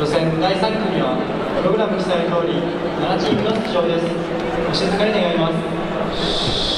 予選第3組はプログラム記載通り7チームの出場です。お静かに願います。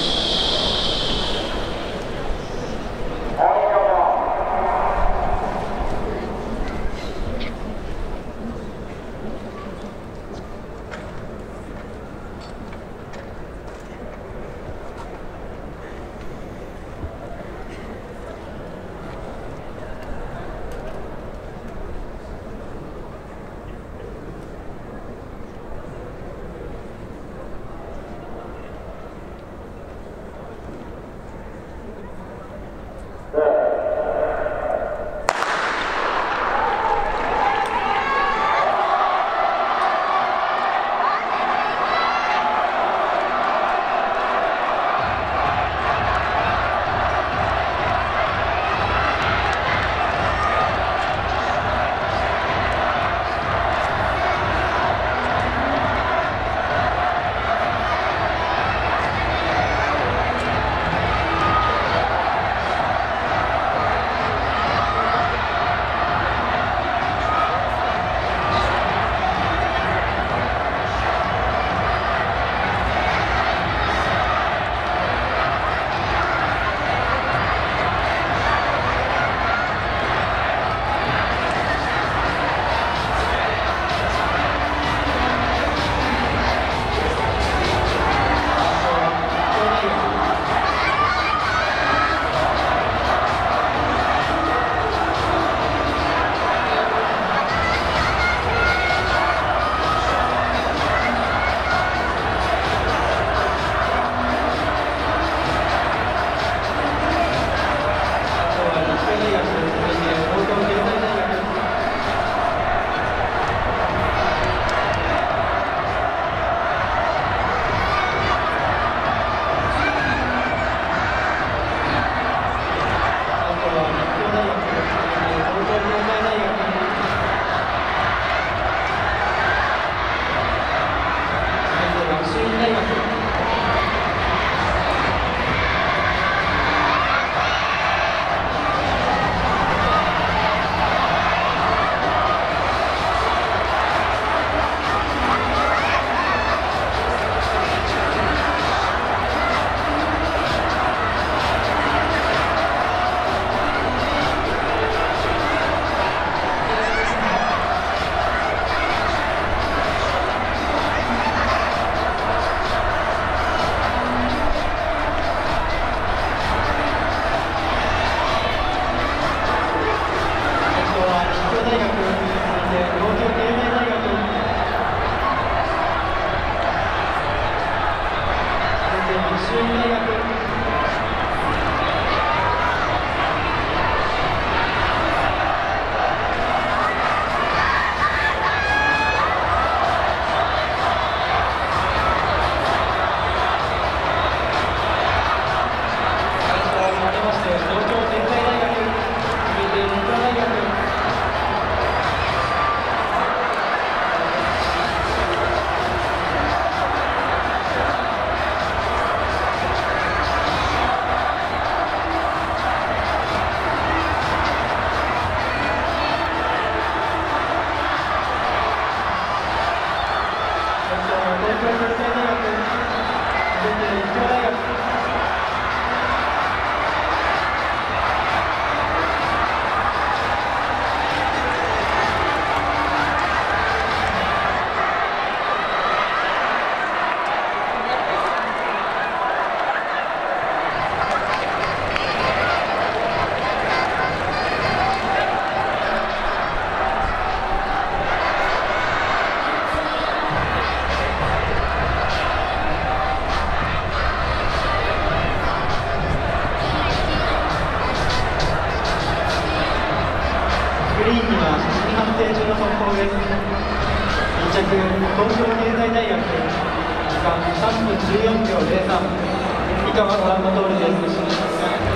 1着東京経済大学、時間3分14秒03、以下はご覧の通りです。